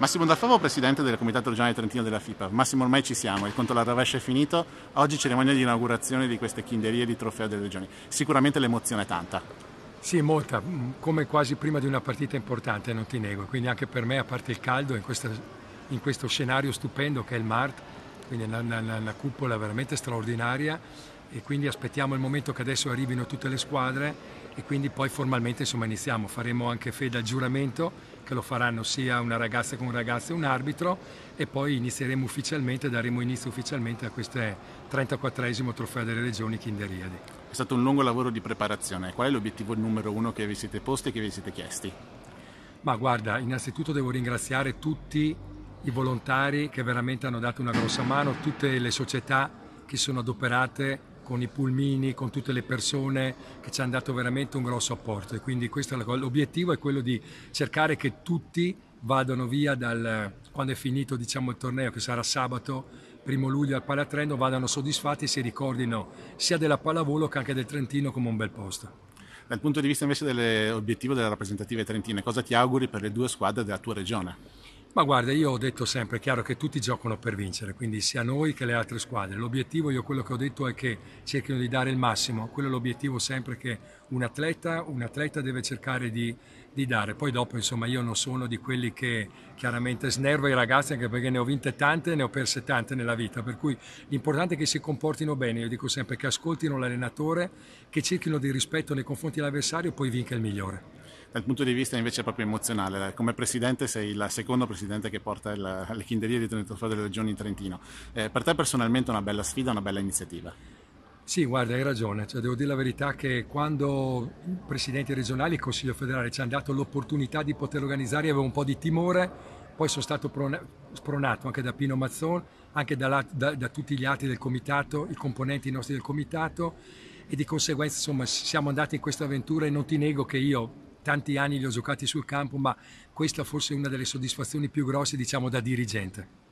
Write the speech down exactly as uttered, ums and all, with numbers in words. Massimo Dalfovo, presidente del Comitato Regionale Trentino della FIPA. Massimo, ormai ci siamo, il conto alla rovescia è finito. Oggi cerimonia di inaugurazione di queste Kinderiadi di Trofeo delle Regioni. Sicuramente l'emozione è tanta. Sì, molta, come quasi prima di una partita importante, non ti nego. Quindi anche per me, a parte il caldo, in, questa, in questo scenario stupendo che è il MART, quindi una, una, una cupola veramente straordinaria, e quindi aspettiamo il momento che adesso arrivino tutte le squadre e quindi poi formalmente insomma iniziamo, faremo anche fede al giuramento che lo faranno sia una ragazza che un ragazzo e un arbitro, e poi inizieremo ufficialmente, daremo inizio ufficialmente a questo trentaquattresimo Trofeo delle Regioni Kinderiadi. È stato un lungo lavoro di preparazione. Qual è l'obiettivo numero uno che vi siete posti e che vi siete chiesti? Ma guarda, innanzitutto devo ringraziare tutti i volontari che veramente hanno dato una grossa mano, tutte le società che sono adoperate con i pulmini, con tutte le persone che ci hanno dato veramente un grosso apporto, e quindi questo è l'obiettivo, è quello di cercare che tutti vadano via dal, quando è finito diciamo il torneo, che sarà sabato primo luglio al Palatrendo, vadano soddisfatti e si ricordino sia della pallavolo che anche del Trentino come un bel posto. Dal punto di vista invece dell'obiettivo della rappresentativa trentina, cosa ti auguri per le due squadre della tua regione? Ma guarda, io ho detto sempre, è chiaro che tutti giocano per vincere, quindi sia noi che le altre squadre. L'obiettivo, io quello che ho detto è che cerchino di dare il massimo, quello è l'obiettivo sempre che un atleta, un atleta deve cercare di, di dare. Poi dopo insomma io non sono di quelli che chiaramente snerva i ragazzi, anche perché ne ho vinte tante e ne ho perse tante nella vita, per cui l'importante è che si comportino bene, io dico sempre che ascoltino l'allenatore, che cerchino di rispetto nei confronti dell'avversario e poi vinca il migliore. Dal punto di vista invece proprio emozionale, come presidente sei la seconda presidente che porta la, le Kinderiadi del Trofeo delle Regioni in Trentino. Eh, per te personalmente è una bella sfida, una bella iniziativa? Sì, guarda, hai ragione, cioè, devo dire la verità che quando i presidenti regionali e il Consiglio federale ci hanno dato l'opportunità di poter organizzare avevo un po' di timore, poi sono stato spronato anche da Pino Mazzon, anche da, da, da tutti gli altri del comitato, i componenti nostri del comitato, e di conseguenza insomma siamo andati in questa avventura, e non ti nego che io tanti anni li ho giocati sul campo, ma questa forse è una delle soddisfazioni più grosse, diciamo, da dirigente.